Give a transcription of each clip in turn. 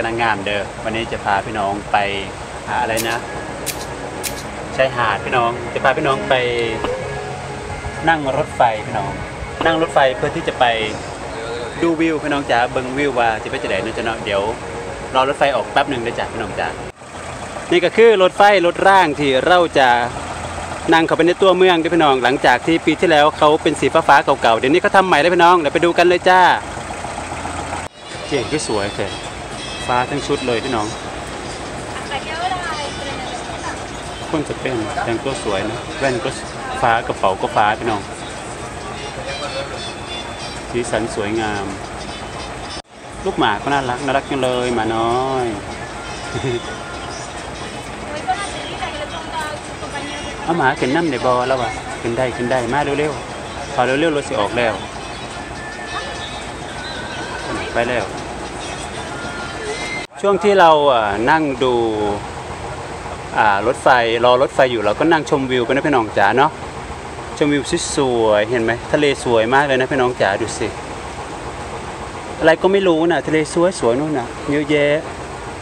ก็นางงามเด้อวันนี้จะพาพี่น้องไปหาอะไรนะชายหาดพี่น้องจะพาพี่น้องไปนั่งรถไฟพี่น้องนั่งรถไฟเพื่อที่จะไปดูวิวพี่น้องจ๋าเบิ่งวิวว่าจะไปจะไหนนะจ๊ะเนาะเดี๋ยวรอรถไฟออกแป๊บหนึ่งนะจ๊ะพี่น้องจ๋านี่ก็คือรถไฟรถร่างที่เราจะนั่งเข้าไปในตัวเมืองด้วยพี่น้องหลังจากที่ปีที่แล้วเขาเป็นสีฟ้าๆเก่าๆเดี๋ยวนี้เขาทำใหม่แล้วพี่น้องเดี๋ยวไปดูกันเลยจ้าเขียนก็สวยแต่ฟ้าทั้งชุดเลยพี่น้องคนจะเป็นแต่งตัวสวยนะแว่นก็ฟ้ากระเป๋าก็ฟ้าพี่น้องสีสันสวยงามลูกหมาก็น่ารักจังเลยหมาน้อยเอาหมาขึ้นน้ำในบ่อแล้ววะขึ้นได้มาเร็วพอเร็วรถสิออกแล้วไปแล้วช่วงที่เรานั่งดูรถไฟรอรถไฟอยู่เราก็นั่งชมวิวไปนะพี่น้องจ๋าเนาะชมวิวสวยเห็นไหมทะเลสวยมากเลยนะพี่น้องจ๋าดูสิอะไรก็ไม่รู้นะทะเลสวยนู่นนะเยอะแยะ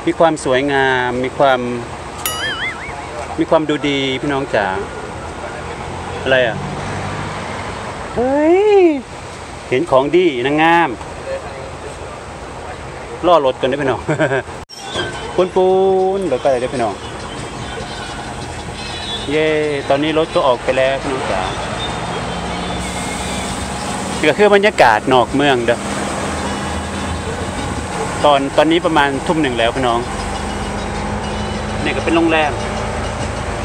มีความสวยงามมีความดูดีพี่น้องจ๋าอะไรอ่ะเฮ้ยเห็นของดีนางงามล่อรถกันได้พี่น้องปูนเดี๋ยวไปได้พี่น้องเย่ตอนนี้รถก็ออกไปแล้วพี่น้องจ๋านี่ก็คือบรรยากาศนอกเมืองเด้อตอนนี้ประมาณ19:00แล้วพี่น้องนี่ก็เป็นโรงแรม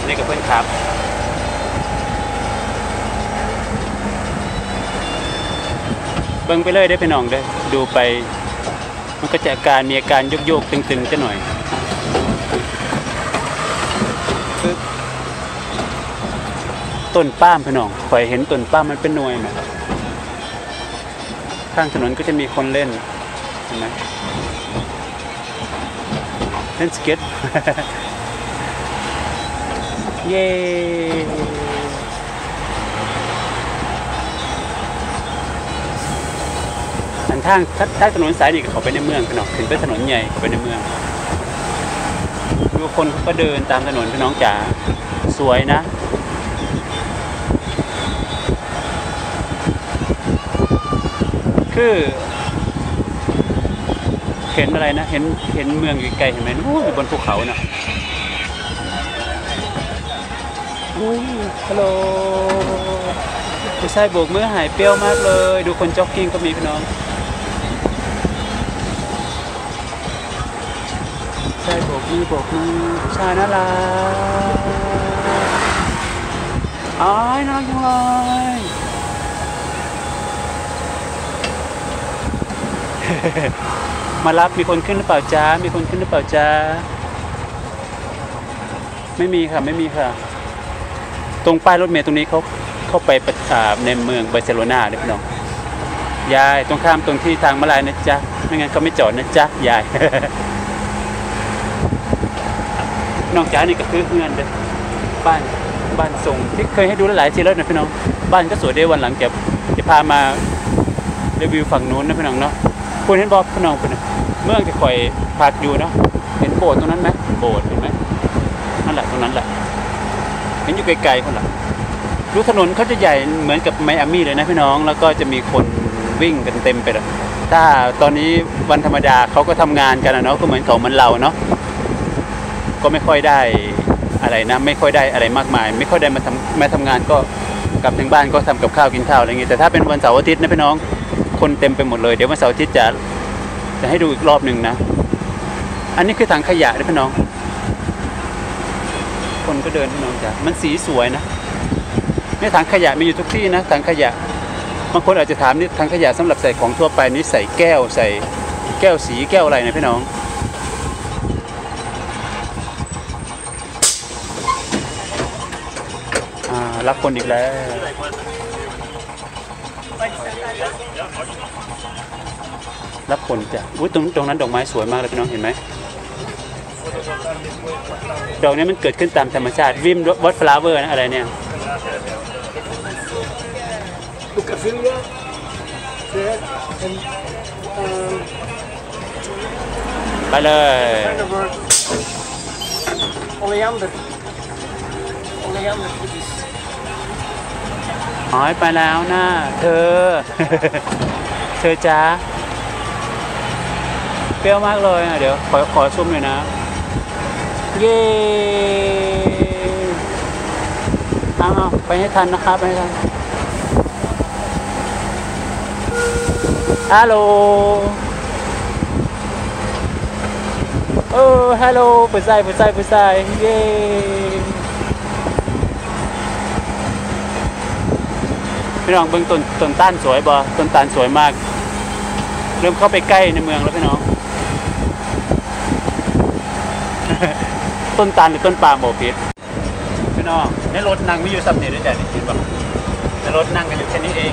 นี่กับเพื่อนครับเบิ่งไปเลยได้ไปน้องเด้อดูไปมันก็จะมีอาการโยกตึงๆจะหน่อยต้นป้ามพี่น้องข่อยเห็นต้นป้ามมันเป็นหน่วยไหมข้างถนนก็จะมีคนเล่นเห็นไหมเล่นสเก็ตเย้ทางถนนสายนี่ก็เขาไปในเมืองพี่น้องถึงเป็นถนนใหญ่เขาไปในเมืองดูคนก็เดินตามถนนพี่น้องจ๋าสวยนะคือเห็นอะไรนะเห็นเมืองไกลๆเห็นไหมนู่นบนภูเขานะฮัลโหลผู้ชายโบกมือหายเปรี้ยวมากเลยดูคนจ็อกกิ้งก็มีพี่น้องผู้ชายโบกมือผู้ชายน่ารักอ๋อน่ารักจังเลยมารับมีคนขึ้นหรือเปล่าจ้าไม่มีค่ะตรงป้ายรถเมล์ตรงนี้เขาเข้าไปในเมืองบาร์เซโลนาเลยพี่น้องยายตรงข้ามตรงที่ทางมาลายนะจ๊ะไม่งั้นเขาไม่จอดนะจ๊ะยาย น้องจ๋านี่ก็คือเงินเด้อบ้านส่งที่เคยให้ดูหลายทีแล้วนะพี่น้องบ้านก็สวยได้วันหลังเก็บจะพามารีวิวฝั่งนู้นนะพี่น้องเนาะคุณเห็นบอสพี่น้องคุณเมืองจะคอยพัดอยู่เนาะเห็นโบสถ์ตรงนั้นไหมโบสถ์เห็นไหมนั่นแหละตรงนั้นแหละเห็นอยู่ไกลๆคนละดูถนนเขาจะใหญ่เหมือนกับไมอามี่เลยนะพี่น้องแล้วก็จะมีคนวิ่งกันเต็มไปเลยถ้าตอนนี้วันธรรมดาเขาก็ทำงานกันนะเนาะก็เหมือนเขาเหมือนเราเนาะก็ไม่ค่อยได้อะไรนะไม่ค่อยได้อะไรมากมายไม่ค่อยได้มาทำงานก็กลับถึงบ้านก็ทำกับข้าวกินข้าวอะไรอย่างงี้แต่ถ้าเป็นวันเสาร์อาทิตย์นะพี่น้องคนเต็มไปหมดเลยเดี๋ยววันเสาร์อาทิตย์จะให้ดูอีกรอบหนึ่งนะอันนี้คือถังขยะนะพี่น้องคนก็เดินพี่น้องจ้ะมันสีสวยนะนี่ถังขยะมีอยู่ทุกที่นะถังขยะบางคนอาจจะถามนี่ถังขยะสำหรับใส่ของทั่วไปนี่ใส่แก้วสีแก้วอะไรนะพี่น้องรักคนอีกแล้วรับคนจ้ะอุ้ยตรงนั้นดอกไม้สวยมากเลยพี่น้องเห็นไหมดอกนี้มันเกิดขึ้นตามธรรมชาติวิมวอตฟลาเวอร์นะอะไรเนี่ย ไปเลยหอยไปแล้วนะเธอเธอจ้าเปรี้ยวมากเลยนะเดี๋ยวขอซุ่มหน่อยนะเย้เอาไปให้ทันนะครับไปให้ทันฮัลโหลฮัลโหลเปิดใจเย้พี่น้องเบื้องต้นต้านสวยบ่ต้นต้านสวยมากเริ่มเข้าไปใกล้ในเมืองแล้วพี่น้องต้นต้านหรือต้นปาล์มโบพิษพี่น้องในรถนั่งไม่อยู่สับเนี่ยด้วยใจนี่คิดว่าในรถนั่งกันอยู่แค่นี้เอง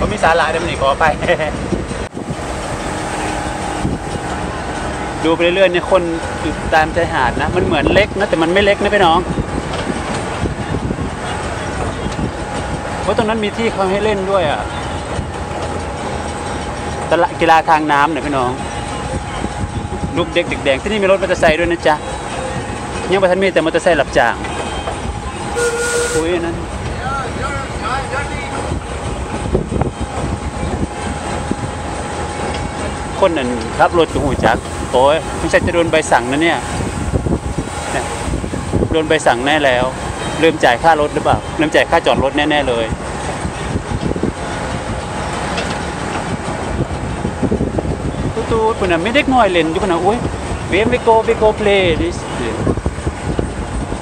ก็มีสาระเดี๋ยวมันอีกขอไปดูไปเรื่อยๆเนี่ยคนอยู่ตามชายหาดนะมันเหมือนเล็กนะแต่มันไม่เล็กนะพี่น้องเพราะตรงนั้นมีที่เขาให้เล่นด้วยอ่ะตลาดกีฬาทางน้ำเนี่ยพี่น้องลูกเด็กเด็กแดงที่นี่มีรถมอเตอร์ไซค์ด้วยนะจ๊ะยังประทันมีแต่มอเตอร์ไซค์หลับจ่างอุ้ยนั่นคนนั้นครับรถหูจักโอ้ยมันจะโดนใบสั่งนะเนี่ยโดนใบสั่งแน่แล้วลืมจ่ายค่ารถหรือเปล่าลืมจ่ายค่าจอดรถแน่ๆเลยตู้ๆคนน่ะไม่เด็กน้อยเล่นอยู่คนน่ะอุ้ยเวมไปโกเพลย์ดิส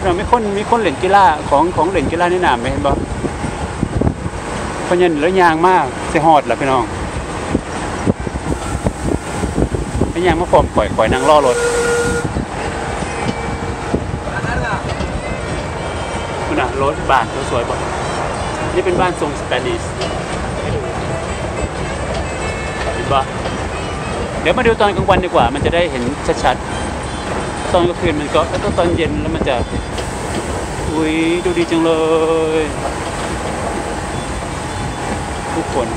เรามีคนเล่นกีฬาของเล่นกีฬาในน้ำไหมเห็นบ่คนยันแล้วยางมากเสียหอดล่ะพี่น้องไม่ยังมาฟอมปล่อยนั่งล่อรถคุณน่ะรถบ้านสวยๆบ่นี่เป็นบ้านทรงสเปนิชเห็นปะเดี๋ยวมาดูตอนกลางวันดีกว่ามันจะได้เห็นชัดๆตอนกลางคืนมันก็แล้วก็ตอนเย็นแล้วมันจะอุ้ยดูดีจังเลยทุกคน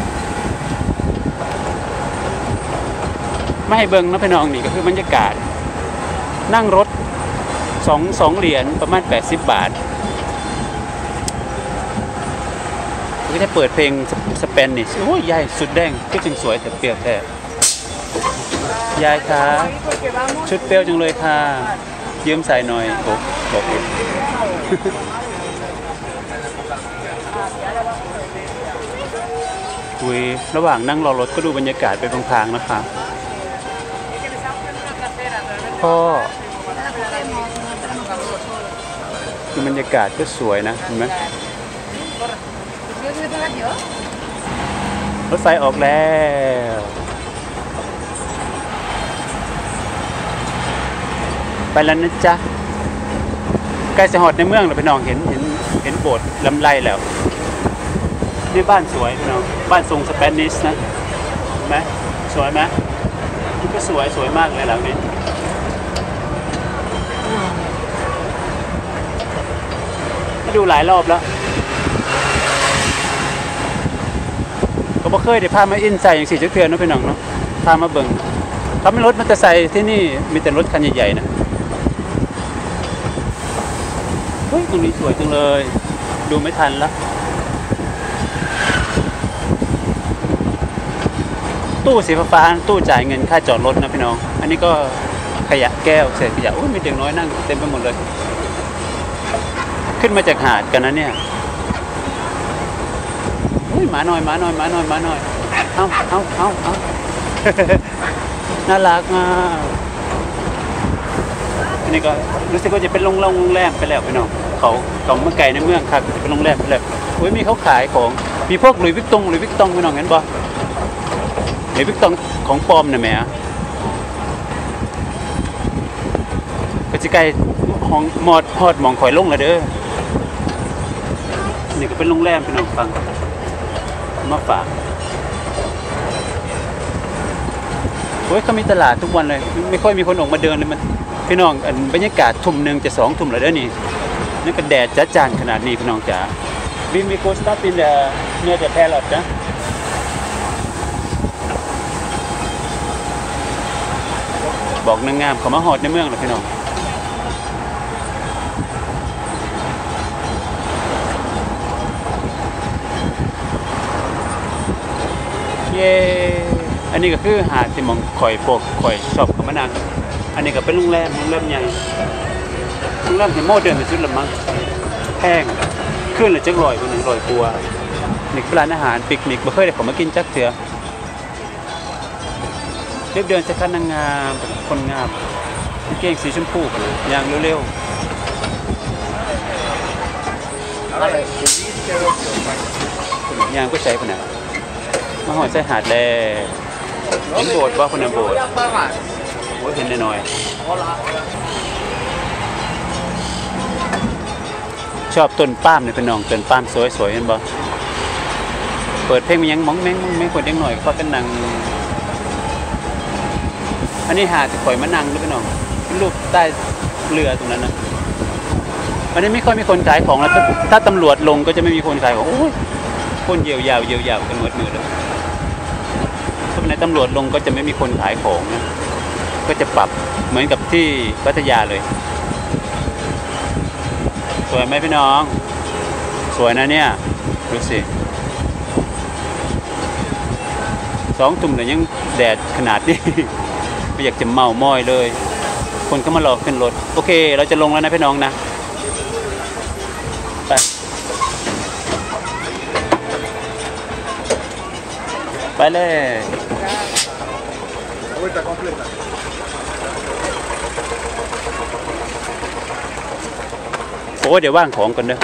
ไม่ให้เบิ้งนะพี่น้องนี่ก็คือบรรยากาศนั่งรถสองเหรียญประมาณ80 บาทก็ได้เปิดเพลงสเปนนิชโอ้ยยายสุดแดงก็จึงสวยแต่เปรี้ยวแท้ยายคะชุดเปรี้ยวจังเลยค่ะยืมใส่หน่อยบอกเองอุ้ยระหว่างนั่งรอรถก็ดูบรรยากาศไปบางๆนะคะก็คือบรรยากาศก็สวยนะเห็นไหมรถไฟออกแล้วไปแล้วนะจ๊ะใกล้จะหอดในเมืองแล้วพี่น้องเห็นโบสถ์ลำไยแล้วนี่บ้านสวยพี่น้องบ้านทรงสเปนิชนะเห็นไหมสวยไหมมันก็สวยมากเลยหลังนี้ดูหลายรอบแล้วก็บ่เคยได้พามาอินไซด์อย่างสี่จักรเทือนเนาะพี่น้องเนาะพามาเบิ่งเขาไม่รถมอเตอร์ไซค์ที่นี่มีแต่รถคันใหญ่ๆนะเฮ้ยตรงนี้สวยจังเลยดูไม่ทันละตู้สีฟ้าตู้จ่ายเงินค่าจอดรถนะพี่น้องอันนี้ก็ขยะแก้วเศษขยะอุ้ยมีเด็กน้อยนั่งเต็มไปหมดเลยขึ้นมาจากหาดกันนะเนี่ยอุ้ยหมาหน่อยเอาน่ารักมากอันนี้ก็รู้สึกว่าจะเป็นโรงแรมไปแล้วพี่น้องเขาเมื่อไกลในเมืองค่ะจะเป็นโรงแรมไปแล้วอุ้ยมีเขาขายของมีพวกหลุยส์วิกตองพี่น้องเห็นปะหลุยส์วิกตองของปลอมนะแม่ก็จะใกล้ของหอดมองข่อยลงละเด้อนี่ก็เป็นโรงแรมพี่น้องฟังมาฝากโอ้ยเขามีตลาดทุกวันเลยไม่ค่อยมีคนออกมาเดินเลยมันพี่น้องบรรยากาศทุ่มหนึ่งจะ2 ทุ่มละเด้อนี่นี่ก็แดดจ้าจานขนาดนี้พี่น้องจ๋าบินมีโกสตาปินเนอร์เดอแพลอตนะ บอกนางงามเขามาหอดในเมืองเลยพี่น้องเย้อันนี้ก็คือหาดที่มองข่อยโปกข่อยชอบกับมะนาวอันนี้ก็เป็นโรงแรมใหญ่โรงแรมที่โมเดิร์นที่สุดละมั้งแพงขึ้นเลยจักรลอยคนหนึ่งลอยกลัวนี่ร้านอาหารปิกนิกบ่เคยได้ผมมากินจักเถื่อเรียบเดินจะคันนางงามคนงามเก่งสีชมพูกันอย่างเร็วๆย่างก็ใช้ขนาดมาหอยใส่หาดเลยเห็นโบสถ์ว่าคนนั้นโบสถ์ว่าเห็นน้อยชอบต้นป้ามในพี่น้องต้นป้ามสวยๆเห็นบ่เปิดเพลงมียังมองแมงไม่ควรยังหน่อยเพราะเป็นนางอันนี้หาดข่อยมะนังด้วยพี่น้องรูปใต้เรือตรงนั้นนะวันนี้ไม่ค่อยมีคนขายของแล้วถ้าตำรวจลงก็จะไม่มีคนขายของคนเยียวยากันหมดมือเลยถ้าในตำรวจลงก็จะไม่มีคนขายของนะก็จะปรับเหมือนกับที่พัทยาเลยสวยไหมพี่น้องสวยนะเนี่ยดูสิ2 ทุ่มแต่ยังแดดขนาดนี้ไม่อยากจะเมาม้อยเลยคนก็มารอขึ้นรถโอเคเราจะลงแล้วนะพี่น้องนะไปเลยโอ้เดี๋ยวว่างของกันเด้อ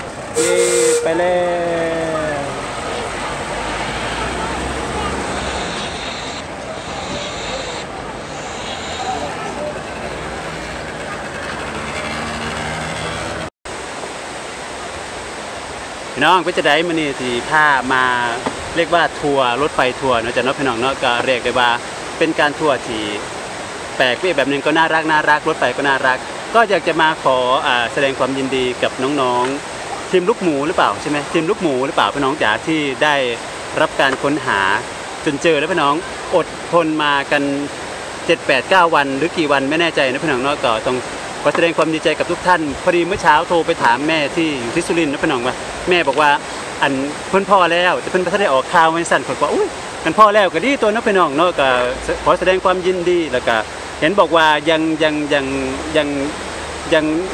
ไปเลยพี่น้องก็จะได้มานี่ที่ผ้ามาเรียกว่าทัวร์รถไฟทัวร์เนาะจากน้องพี่น้องเนาะก็เรียกได้ว่าเป็นการทัวร์ที่แปลกไปแบบนึงก็น่ารักรถไฟก็น่ารักก็อยากจะมาขอแสดงความยินดีกับน้องๆทีมลูกหมูหรือเปล่าใช่ไหมทีมลูกหมูหรือเปล่าพี่น้องจ๋าที่ได้รับการค้นหาจนเจอแล้วพี่น้องอดทนมากัน 7-8-9 วันหรือกี่วันไม่แน่ใจนะพี่น้องเนาะก็ต้องขอแสดงความดีใจกับทุกท่านพอดีเมื่อเช้าโทรไปถามแม่ที่อยู่ที่สุรินทร์นะพี่น้องว่าแม่บอกว่าอันเพิ่นพ่อแล้วแต่เพิ่นท่านได้ออกข่าวมันสั่นคนว่าอุ้ยอันพ่อแล้วก็ดีตัวน้องพี่น้องเนาะก็ขอแสดงความยินดีแล้วก็เห็นบอกว่ายัง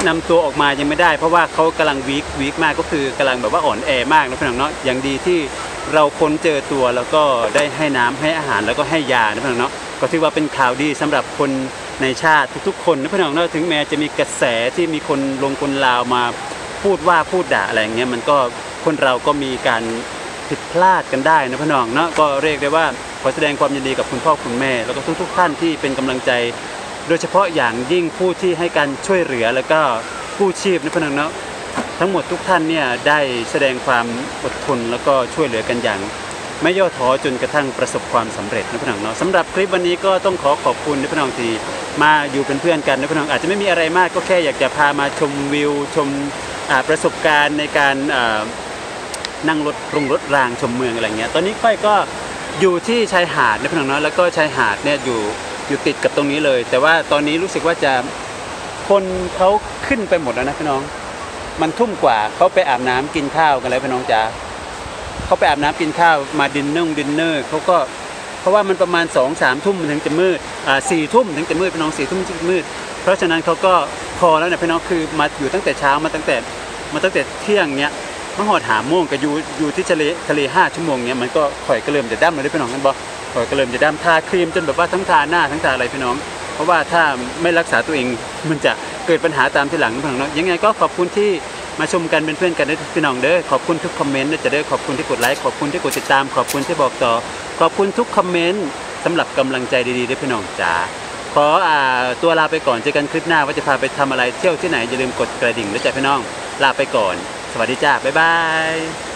นำตัวออกมายังไม่ได้เพราะว่าเขากำลังวีคมากก็คือกำลังแบบว่าอ่อนแอมากนะพี่น้องเนาะอย่างดีที่เราค้นเจอตัวแล้วก็ได้ให้น้ำให้อาหารแล้วก็ให้ยานะพี่น้องเนาะก็ถือว่าเป็นข่าวดีสำหรับคนในชาติทุกๆคนนะพี่น้องเนาะถึงแม้จะมีกระแสที่มีคนลงคนลาวมาพูดว่าพูดด่าอะไรอย่างเงี้ยมันก็คนเราก็มีการผิดพลาดกันได้นะพี่น้องเนาะก็เรียกได้ว่าขอแสดงความยินดีกับคุณพ่อคุณแม่แล้วก็ทุกๆท่านที่เป็นกำลังใจโดยเฉพาะอย่างยิ่งผู้ที่ให้การช่วยเหลือแล้วก็กู้ชีพนะพี่น้องเนาะทั้งหมดทุกท่านเนี่ยได้แสดงความอดทนแล้วก็ช่วยเหลือกันอย่างไม่ย่อท้อจนกระทั่งประสบความสำเร็จนะพี่น้องเนาะสำหรับคลิปวันนี้ก็ต้องขอขอบคุณนะพี่น้องที่มาอยู่เป็นเพื่อนกันนะพี่น้องอาจจะไม่มีอะไรมากก็แค่อยากจะพามาชมวิวชมประสบการณ์ในการนั่งรถรางชมเมืองอะไรเงี้ยตอนนี้ค่อยก็อยู่ที่ชายหาดนะพี่น้องเนาะแล้วก็ชายหาดเนี่ยอยู่ติดกับตรงนี้เลยแต่ว่าตอนนี้รู้สึกว่าจะคนเขาขึ้นไปหมดแล้วนะพี่น้องมันทุ่มกว่าเขาไปอาบน้ำกินข้าวกันแล้วพี่น้องจ๋าเขาไปอาบน้ำกินข้าวมาดินเนอร์เขาก็เพราะว่ามันประมาณ 2-3 ทุ่มถึงจะมืด4 ทุ่มถึงจะมืดพี่น้อง4 ทุ่มถึงจะมืดเพราะฉะนั้นเขาก็พอแล้วนะพี่น้องคือมาอยู่ตั้งแต่เช้ามาตั้งแต่เที่ยงเนี้ยมาหอดหาม่วงกับอยู่ที่ทะเล5 ชั่วโมงเนี้ยมันก็ข่อยก็เริ่มจะด้ามเลยพี่น้องกันบ่ข่อยก็เริ่มจะด้ามทาครีมจนแบบว่าทั้งทาหน้าทั้งทาอะไรพี่น้องเพราะว่าถ้าไม่รักษาตัวเองมันจะเกิดปัญหาตามที่หลังพี่น้องเนาะยังไงก็ขอบคุณที่มาชมกันเป็นเพื่อนกันได้พี่น้องเด้อขอบคุณทุกคอมเมนต์นะจะเด้อขอบคุณที่กดไลค์ขอบคุณที่กดติดตามขอบคุณที่บอกต่อขอบคุณทุกคอมเมนต์สำหรับกำลังใจดีๆด้วยพี่น้องจ๋าขอตัวลาไปก่อนเจอกันคลิปหน้าว่าจะพาไปทำอะไรเที่ยวที่ไหนอย่าลืมกดกระดิ่งด้วยจ้ะพี่น้องลาไปก่อนสวัสดีจ้าบ๊ายบาย